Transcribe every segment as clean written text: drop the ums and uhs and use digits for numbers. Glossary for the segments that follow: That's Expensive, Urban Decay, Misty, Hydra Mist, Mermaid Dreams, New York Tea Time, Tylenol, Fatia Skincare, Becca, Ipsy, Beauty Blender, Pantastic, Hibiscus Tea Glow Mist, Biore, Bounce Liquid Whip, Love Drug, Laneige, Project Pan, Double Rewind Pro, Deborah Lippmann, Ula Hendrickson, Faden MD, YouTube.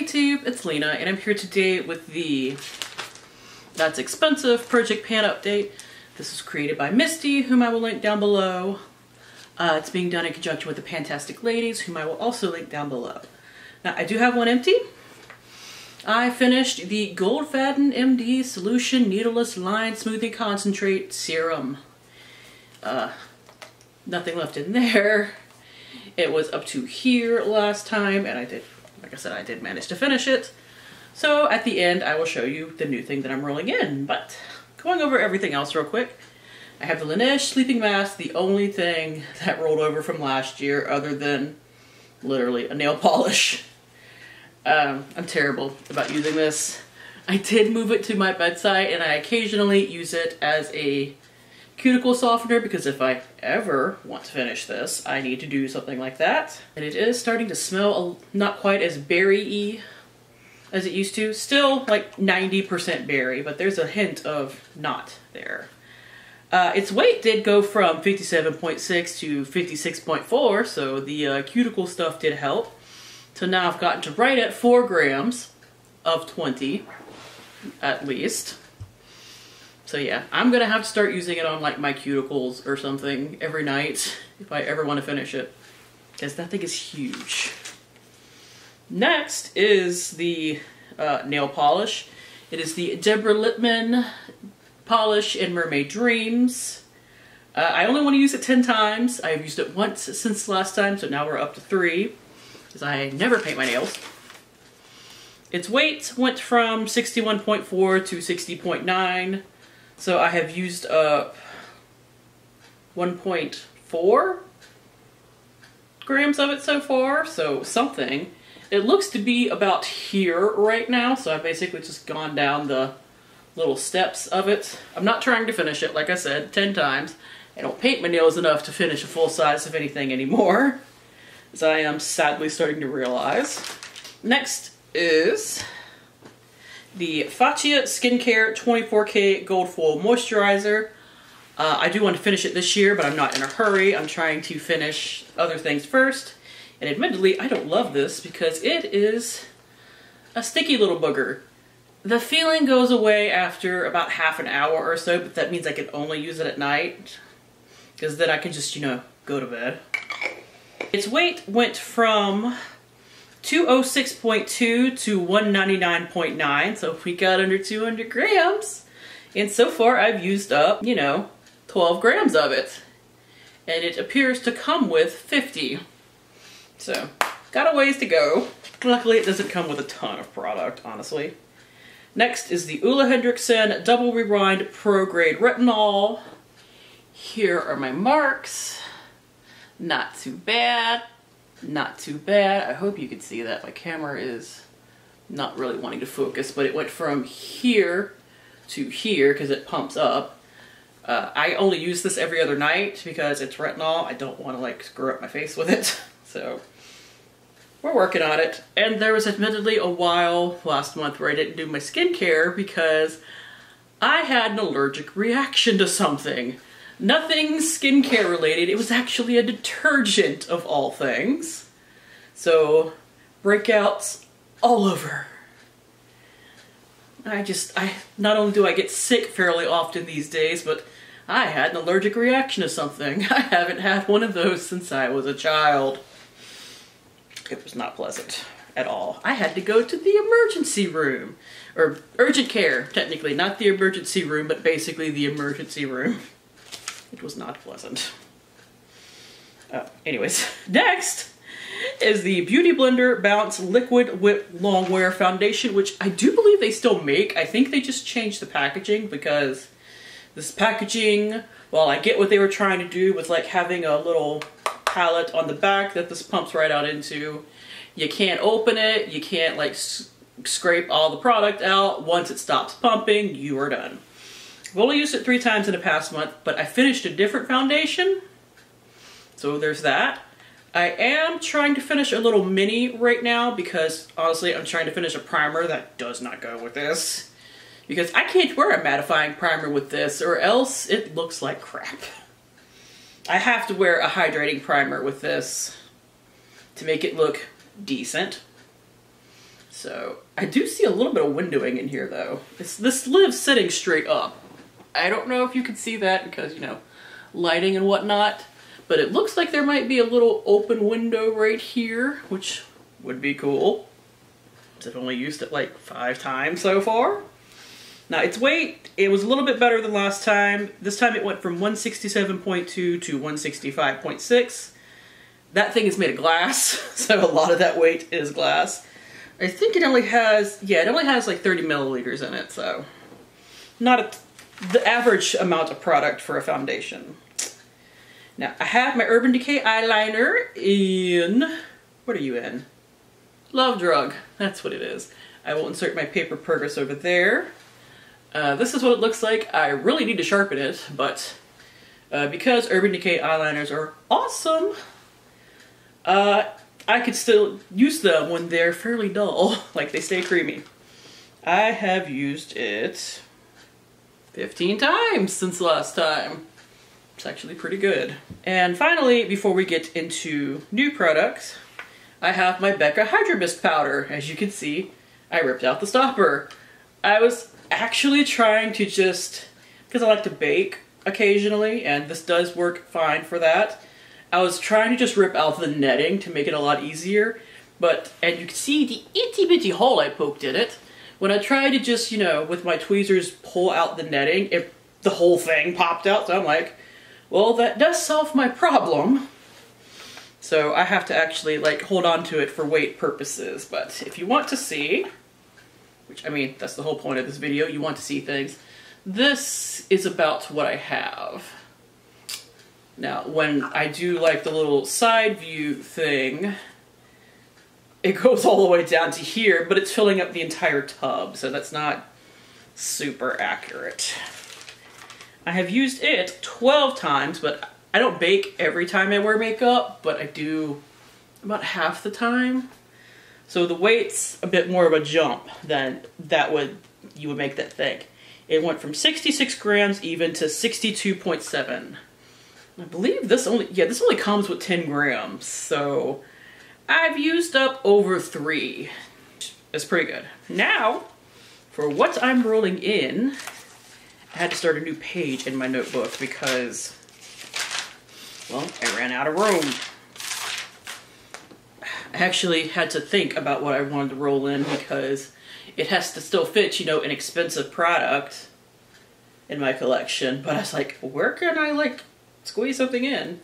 YouTube, it's Lena, and I'm here today with the That's Expensive Project Pan update. This was created by Misty, whom I will link down below. It's being done in conjunction with the Pantastic ladies, whom I will also link down below. Now, I do have one empty. I finished the Gold Faden MD Solution Needleless Line Smoothing Concentrate Serum. Nothing left in there. It was up to here last time, and I did, like I said, I did manage to finish it. So at the end, I will show you the new thing that I'm rolling in, but going over everything else real quick. I have the Laneige sleeping mask, the only thing that rolled over from last year other than literally a nail polish. I'm terrible about using this. I did move it to my bedside and I occasionally use it as a cuticle softener because if I ever want to finish this, I need to do something like that. And it is starting to smell not quite as berry-y as it used to. Still like 90% berry, but there's a hint of not there. Its weight did go from 57.6 to 56.4, so the cuticle stuff did help. So now I've gotten to right at 4 grams of 20, at least. So yeah, I'm gonna have to start using it on like my cuticles or something every night if I ever want to finish it, because that thing is huge. Next is the nail polish. It is the Deborah Lippmann polish in Mermaid Dreams. I only want to use it 10 times. I've used it once since last time, so now we're up to 3, because I never paint my nails. Its weight went from 61.4 to 60.9, so I have used up 1.4 grams of it so far, so something. It looks to be about here right now, so I've basically just gone down the little steps of it. I'm not trying to finish it, like I said, 10 times. I don't paint my nails enough to finish a full size of anything anymore, as I am sadly starting to realize. Next is the Fatia Skincare 24K Gold Foil Moisturizer. I do want to finish it this year, but I'm not in a hurry. I'm trying to finish other things first. And admittedly, I don't love this because it is a sticky little booger. The feeling goes away after about half an hour or so, but that means I can only use it at night, because then I can just, you know, go to bed. Its weight went from 206.2 to 199.9, so we got under 200 grams. And so far I've used up, you know, 12 grams of it. And it appears to come with 50. So, got a ways to go. Luckily, it doesn't come with a ton of product, honestly. Next is the Ula Hendrickson Double Rewind Pro Grade Retinol. Here are my marks. Not too bad. Not too bad. I hope you can see that. My camera is not really wanting to focus, but it went from here to here because it pumps up. I only use this every other night because it's retinol. I don't want to like screw up my face with it. So we're working on it. And there was admittedly a while last month where I didn't do my skincare because I had an allergic reaction to something. Nothing skincare related. It was actually a detergent of all things. So breakouts all over. I not only do I get sick fairly often these days, but I had an allergic reaction to something. I haven't had one of those since I was a child. It was not pleasant at all. I had to go to the emergency room, or urgent care, technically. Not the emergency room, but basically the emergency room. It was not pleasant. Anyways, next is the Beauty Blender Bounce Liquid Whip Longwear Foundation, which I do believe they still make. I think they just changed the packaging because this packaging, well, I get what they were trying to do with like having a little palette on the back that this pumps right out into. You can't open it, you can't like scrape all the product out. Once it stops pumping, you are done. I've only used it 3 times in the past month, but I finished a different foundation, so there's that. I am trying to finish a little mini right now because honestly I'm trying to finish a primer that does not go with this, because I can't wear a mattifying primer with this or else it looks like crap. I have to wear a hydrating primer with this to make it look decent. So I do see a little bit of windowing in here though. This lives sitting straight up. I don't know if you can see that because, you know, lighting and whatnot, but it looks like there might be a little open window right here, which would be cool. I've only used it like 5 times so far. Now its weight, it was a little bit better than last time. This time it went from 167.2 to 165.6. That thing is made of glass, so a lot of that weight is glass. I think it only has, yeah, it only has like 30 milliliters in it, so not the average amount of product for a foundation. Now I have my Urban Decay eyeliner in, what are you in? Love Drug, that's what it is. I will insert my paper progress over there. This is what it looks like. I really need to sharpen it, but because Urban Decay eyeliners are awesome, I could still use them when they're fairly dull, like they stay creamy. I have used it 15 times since last time. It's actually pretty good. And finally, before we get into new products, I have my Becca Hydra Mist powder. As you can see, I ripped out the stopper. I was actually trying to just, because I like to bake occasionally, and this does work fine for that. I was trying to just rip out the netting to make it a lot easier, but, and you can see the itty bitty hole I poked in it. When I tried to just, you know, with my tweezers pull out the netting, the whole thing popped out, so I'm like, well, that does solve my problem. So I have to actually like hold on to it for weight purposes, but if you want to see, which I mean, that's the whole point of this video, you want to see things. This is about what I have. Now, when I do like the little side view thing, it goes all the way down to here, but it's filling up the entire tub, so that's not super accurate. I have used it 12 times, but I don't bake every time I wear makeup, but I do about half the time. So the weight's a bit more of a jump than that you would make that think. It went from 66 grams even to 62.7. I believe this only, yeah, this only comes with 10 grams, so I've used up over 3. That's pretty good. Now, for what I'm rolling in, I had to start a new page in my notebook because, well, I ran out of room. I actually had to think about what I wanted to roll in because it has to still fit, you know, an expensive product in my collection, but I was like, where can I like squeeze something in?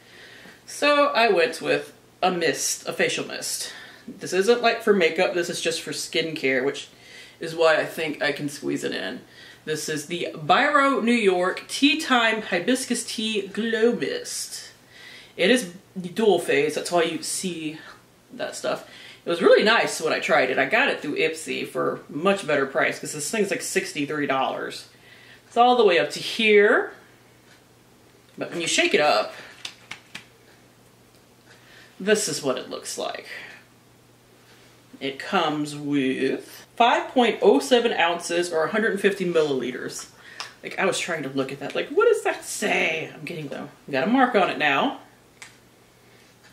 So I went with a mist, a facial mist. This isn't like for makeup, this is just for skincare, which is why I think I can squeeze it in. This is the Biore New York Tea Time Hibiscus Tea Glow Mist. It is dual phase, that's why you see that stuff. It was really nice when I tried it. I got it through Ipsy for a much better price because this thing's like $63. It's all the way up to here. But when you shake it up, this is what it looks like. It comes with 5.07 ounces or 150 milliliters. Like I was trying to look at that, like what does that say? I'm getting though. Got a mark on it now.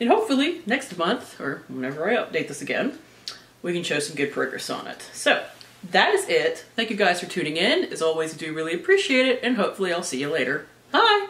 And hopefully next month, or whenever I update this again, we can show some good progress on it. So that is it. Thank you guys for tuning in. As always, I do really appreciate it, and hopefully I'll see you later. Bye!